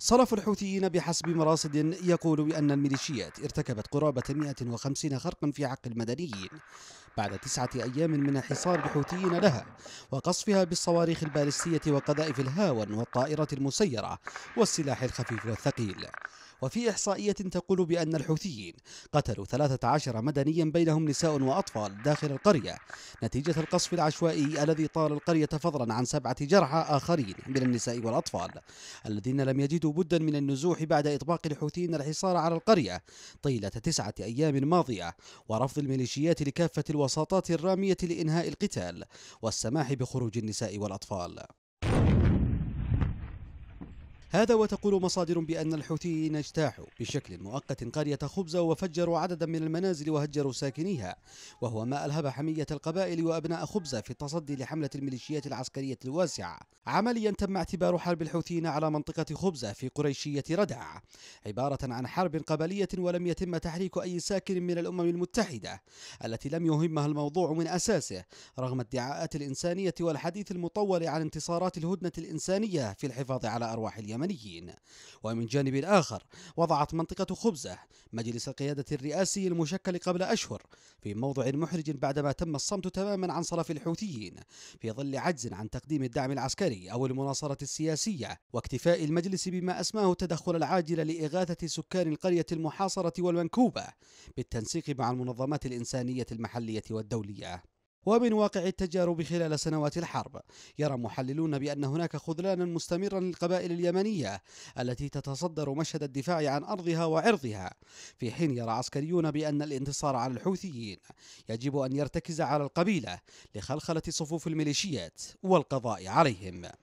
صرف الحوثيين بحسب مرصد يقول بأن الميليشيات ارتكبت قرابة 150 خرقا في حق المدنيين بعد 9 أيام من حصار الحوثيين لها وقصفها بالصواريخ البالستية وقذائف الهاون والطائرة المسيرة والسلاح الخفيف والثقيل. وفي إحصائية تقول بأن الحوثيين قتلوا 13 مدنيا بينهم نساء وأطفال داخل القرية نتيجة القصف العشوائي الذي طال القرية، فضلا عن 7 جرحى آخرين من النساء والأطفال الذين لم يجدوا بدا من النزوح بعد إطباق الحوثيين الحصار على القرية طيلة 9 أيام ماضية، ورفض الميليشيات لكافة الوساطات الرامية لإنهاء القتال والسماح بخروج النساء والأطفال. هذا وتقول مصادر بأن الحوثيين اجتاحوا بشكل مؤقت قرية خبزة وفجروا عددا من المنازل وهجروا ساكنيها، وهو ما ألهب حمية القبائل وأبناء خبزة في التصدي لحملة الميليشيات العسكرية الواسعة. عمليا تم اعتبار حرب الحوثيين على منطقة خبزة في قريشية ردع عبارة عن حرب قبلية، ولم يتم تحريك أي ساكن من الأمم المتحدة التي لم يهمها الموضوع من أساسه، رغم ادعاءات الإنسانية والحديث المطول عن انتصارات الهدنة الإنسانية في الحفاظ على أرواح اليمن. ومن جانب آخر وضعت منطقة خبزة مجلس القيادة الرئاسي المشكل قبل أشهر في موضع محرج بعدما تم الصمت تماما عن صرف الحوثيين في ظل عجز عن تقديم الدعم العسكري أو المناصرة السياسية، واكتفاء المجلس بما أسماه التدخل العاجل لإغاثة سكان القرية المحاصرة والمنكوبة بالتنسيق مع المنظمات الإنسانية المحلية والدولية. ومن واقع التجارب خلال سنوات الحرب يرى محللون بأن هناك خذلانا مستمرا للقبائل اليمنية التي تتصدر مشهد الدفاع عن أرضها وعرضها، في حين يرى عسكريون بأن الانتصار على الحوثيين يجب أن يرتكز على القبيلة لخلخلة صفوف الميليشيات والقضاء عليهم.